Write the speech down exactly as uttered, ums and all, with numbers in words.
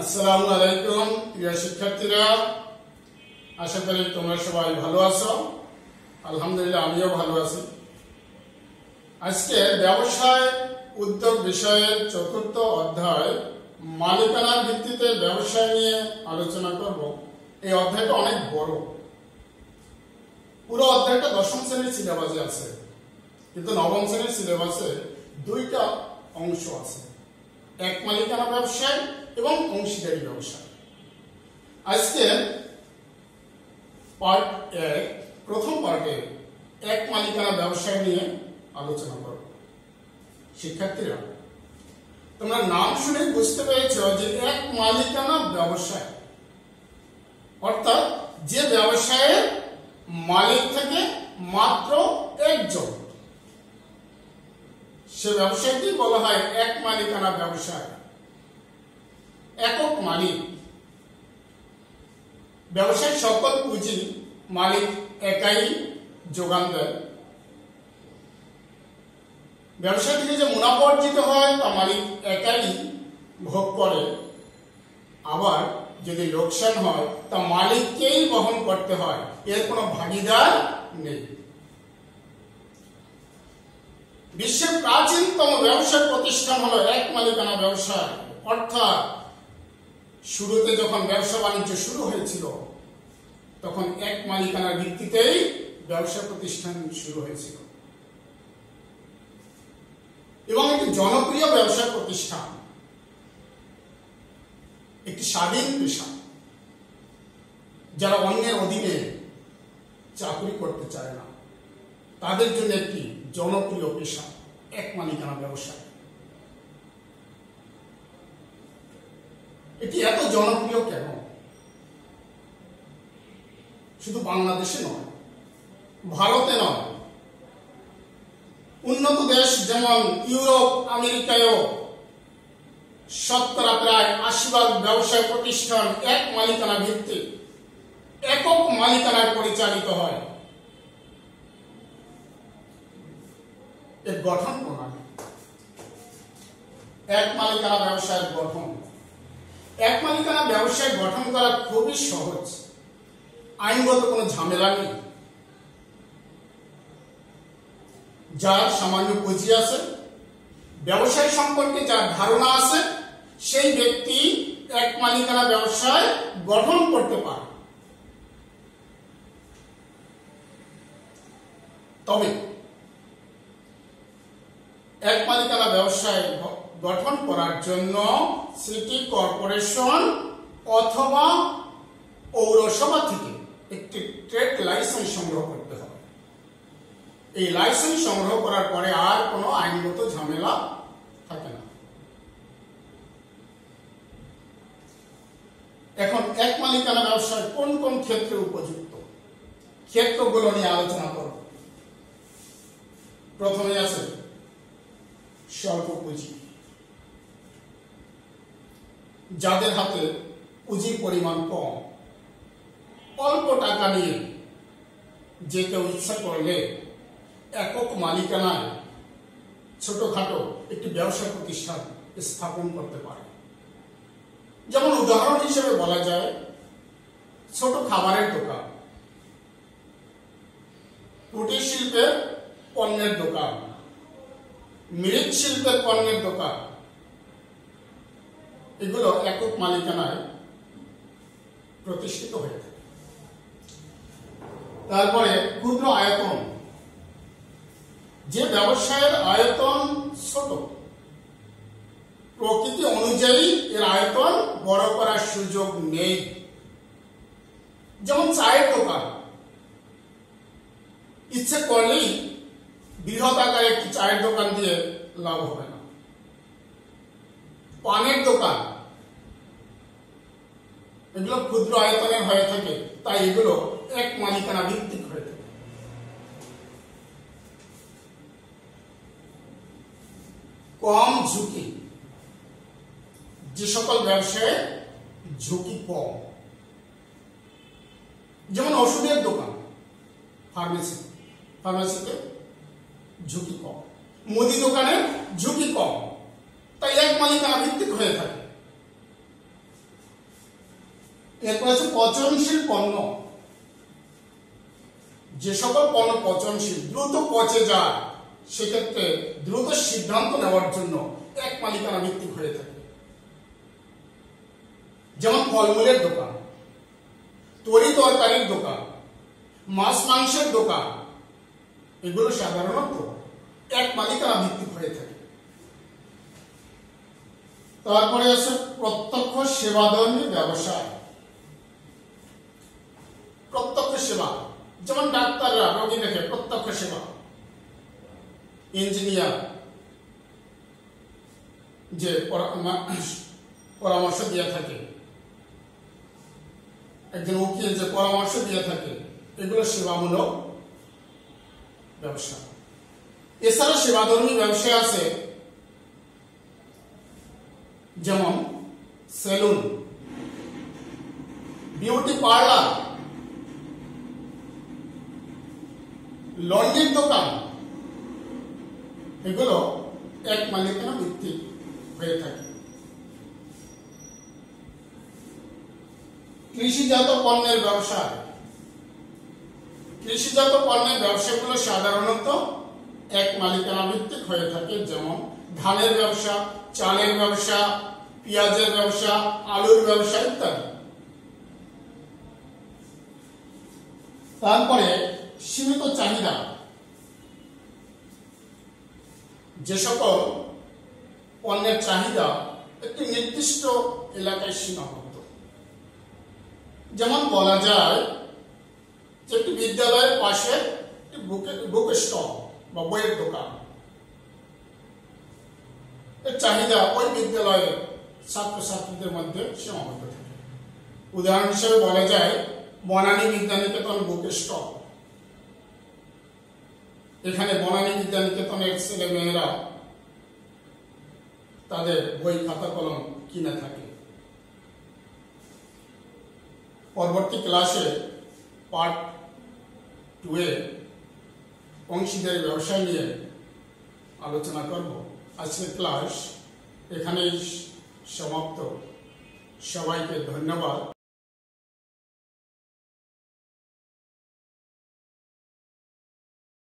আসসালামু আলাইকুম প্রিয় শিক্ষার্থীরা, আশা করি তোমরা সবাই ভালো আছো। আলহামদুলিল্লাহ আমিও ভালো আছি। আজকে ব্যবসায় উদ্যোগ বিষয়ের চতুর্থ অধ্যায় মালিকানার ভিত্তিতে ব্যবসা নিয়ে আলোচনা করব। এই অধ্যায়টা অনেক বড়, পুরো অধ্যায়টা দশম শ্রেণীর সিলেবাসে আছে, কিন্তু নবম শ্রেণীর সিলেবাসে দুইটা অংশ আছে, এক মালিকানা ব্যবসায় এবং অংশীদারি ব্যবসায়। আজকে পার্ট এক, প্রথম পার্টে এক মালিকানা ব্যবসায় নিয়ে আলোচনা করব। শিক্ষার্থীরা, তোমরা নাম শুনে বুঝতে পেরেছ যে এক মালিকানা ব্যবসায় অর্থাৎ যে ব্যবসায়ের মালিক থেকে মাত্র একজন, সে ব্যবসায়কে বলা হয় এক মালিকানা ব্যবসায়। একক মালিক ব্যবসায়, সকল পুঁজি মালিক একাই যোগান দেয়। ব্যবসা থেকে যে মুনাফা অর্জিত হয় তা মালিক একাই ভোগ করে, আবার যদি লোকসান হয় তা মালিককেই বহন করতে হয়, এর কোনো ভাগীদার নেই। বিশ্বের প্রাচীনতম ব্যবসা প্রতিষ্ঠান হলো এক মালিকানা ব্যবসা। অর্থাৎ শুরুতে যখন ব্যবসা বাণিজ্য শুরু হয়েছিল তখন এক মালিকানার ভিত্তিতেই ব্যবসা প্রতিষ্ঠান শুরু হয়েছিল এবং একটি জনপ্রিয় ব্যবসা প্রতিষ্ঠান, একটি স্বাধীন পেশা। যারা অন্যের অধীনে চাকরি করতে চায় না তাদের জন্য একটি জনপ্রিয় পেশা এক মালিকানা ব্যবসা। এটি এত জনপ্রিয় কেন? শুধু বাংলাদেশে নয়, ভারতে নয়, উন্নত দেশ যেমন ইউরোপ, আমেরিকায়ও শতকরা প্রায় আশি ভাগ ব্যবসায় প্রতিষ্ঠান এক মালিকানা ভিত্তিক একক মালিকানায় পরিচালিত হয়। এর গঠন প্রণালী, এক মালিকানা ব্যবসায়ের গঠন। এক মালিকানা ব্যবসায় গঠন করা খুবই সহজ, আইনগত কোনো ঝামেলা নেই। যার সামান্য পুঁজি আছে, ব্যবসায় সম্পর্কে যার ধারণা আছে, সেই ব্যক্তি এক মালিকানা ব্যবসায় গঠন করতে পারে। তবে এক মালিকানা ব্যবসায় গঠন করার জন্য সিটি কর্পোরেশন অথবা পৌরসভা থেকে একটি ট্রেড লাইসেন্স সংগ্রহ করতে হবে। এই লাইসেন্স সংগ্রহ করার পরে আর কোনো আইনগত ঝামেলা থাকে না। এখন এক মালিকানা ব্যবসায় কোন কোন ক্ষেত্রে উপযুক্ত, ক্ষেত্রগুলো নিয়ে আলোচনা করব। প্রথমে আছে স্বল্প পুঁজি। যাদের হাতে পুঁজির পরিমাণ কম, অল্প টাকা নিয়ে যে কেউ ইচ্ছা করলে একক মালিকানায় ছোটখাটো একটি ব্যবসা প্রতিষ্ঠান স্থাপন করতে পারে। যেমন উদাহরণ হিসেবে বলা যায় ছোট খাবারের দোকান, কুটির শিল্পের পণ্যের দোকান, মৃৎ শিল্পের পণ্যের দোকান, এগুলো একক মালিকানায় প্রতিষ্ঠিত হয়ে থাকে। তারপরে ক্ষুদ্র আয়তন, যে ব্যবসায়ের আয়তন ছোট, প্রকৃতি অনুযায়ী এর আয়তন বড় করার সুযোগ নেই। যেমন চায়ের দোকান, ইচ্ছে করলেই বৃহৎ আকারে একটি চায়ের দোকান দিয়ে লাভ হবে না। পানের দোকান, এগুলো ক্ষুদ্র আয়তনের হয়ে থাকে, তাই এগুলো এক মালিকানা ভিত্তিক হয়ে থাকে। কম ঝুঁকি, যে সকল ব্যবসায় ঝুঁকি কম, যেমন ওষুধের দোকান, ফার্মেসি, ফার্মেসিতে ঝুঁকি কম, মুদি দোকানের ঝুঁকি কম, তাই এক মালিকানা ভিত্তিক হয়ে থাকে। पचनशील पन्ना जे सकल पन्ना पचनशील द्रुत पचे जाए से क्षेत्र में द्रुत सिद्धांत नेওয়ার জন্য एक मालिकाना ভিত্তি হয়ে থাকে। যেমন ফলমূলের দোকান, তরি তরকারির দোকান, মাছ মাংসের দোকান এগুলো সাধারণত এক মালিকানা ভিত্তি হয়ে থাকে। তারপরে আছে প্রত্যক্ষ সেবাধর্মী ব্যবসায়। प्रत्यक्ष सेवा যেমন ডাক্তাররা রোগী দেখে প্রত্যক্ষ সেবা, इंजिनियर जे परामर्श दिया थाके, एकजन वकील जे परामर्श दिया थाके एगुलो सेवामूलक व्यवसाय। এছাড়া সেবাধর্মী ব্যবসায় আছে যেমন সেলুন, বিউটি পার্লার, লন্ড্রির দোকান এগুলো এক মালিকানা ভিত্তিক হয়ে থাকে। কৃষিজাত পণ্যের ব্যবসা, কৃষিজাত পণ্যের ব্যবসাগুলো সাধারণত এক মালিকানা ভিত্তিক হয়ে থাকে। যেমন ধানের ব্যবসা, চালের ব্যবসা, পেঁয়াজের ব্যবসা, আলুর ব্যবসা ইত্যাদি। তারপরে সীমিত চাহিদা, যে সকল পণ্যের চাহিদা একটি নির্দিষ্ট এলাকায় সীমাবদ্ধ। যেমন বলা যায় যে একটি বিদ্যালয়ের পাশে একটি বুক স্টল বা বইয়ের দোকান, এর চাহিদা ওই বিদ্যালয়ের ছাত্রছাত্রীদের মধ্যে সীমাবদ্ধ থাকে। উদাহরণ হিসেবে বলা যায় বনানী বিদ্যানিকেতন বুক স্টল, এখানে বনানী বিদ্যানিকেতনের ছেলে মেয়েরা তাদের বই খাতা কলম কিনে থাকে। পরবর্তী ক্লাসে পার্ট টু এ অংশীদারি ব্যবসায় নিয়ে আলোচনা করব। আজকের ক্লাস এখানেই সমাপ্ত। সবাইকে ধন্যবাদ।